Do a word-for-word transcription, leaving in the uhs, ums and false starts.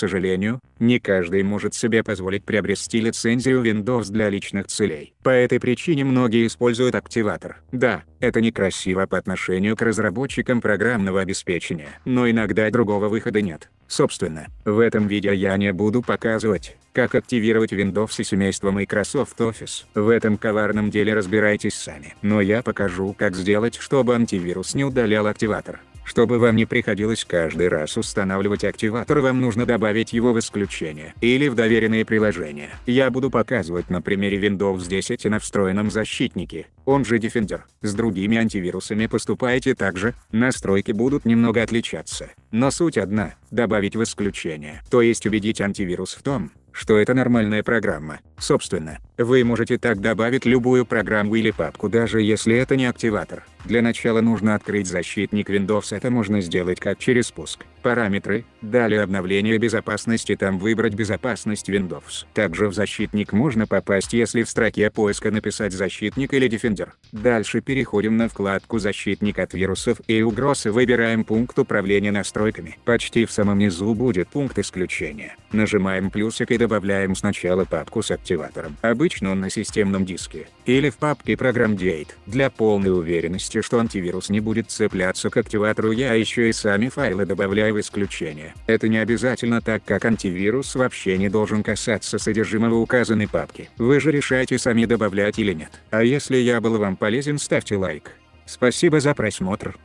сожалению, не каждый может себе позволить приобрести лицензию Windows для личных целей. По этой причине многие используют активатор. Да, это некрасиво по отношению к разработчикам программного обеспечения, но иногда другого выхода нет. Собственно, в этом видео я не буду показывать, как активировать Windows и семейство Microsoft Office. В этом коварном деле разбирайтесь сами. Но я покажу, как сделать, чтобы антивирус не удалял активатор. Чтобы вам не приходилось каждый раз устанавливать активатор, вам нужно добавить его в исключение или в доверенные приложения. Я буду показывать на примере Windows десять и на встроенном защитнике, он же Defender. С другими антивирусами поступайте так же, настройки будут немного отличаться, но суть одна – добавить в исключение, то есть убедить антивирус в том, что это нормальная программа. Собственно, вы можете так добавить любую программу или папку, даже если это не активатор. Для начала нужно открыть защитник Windows, это можно сделать как через спуск. Параметры, далее обновление безопасности, там выбрать безопасность Windows. Также в защитник можно попасть, если в строке поиска написать защитник или Defender. Дальше переходим на вкладку защитник от вирусов и угроз и выбираем пункт управления настройками. Почти в самом низу будет пункт исключения. Нажимаем плюсик и добавляем сначала папку с активатором. Обычно он на системном диске. Или в папке программ.date. Для полной уверенности, что антивирус не будет цепляться к активатору, я еще и сами файлы добавляю в исключение. Это не обязательно, так как антивирус вообще не должен касаться содержимого указанной папки. Вы же решаете сами добавлять или нет. А если я был вам полезен, ставьте лайк. Спасибо за просмотр.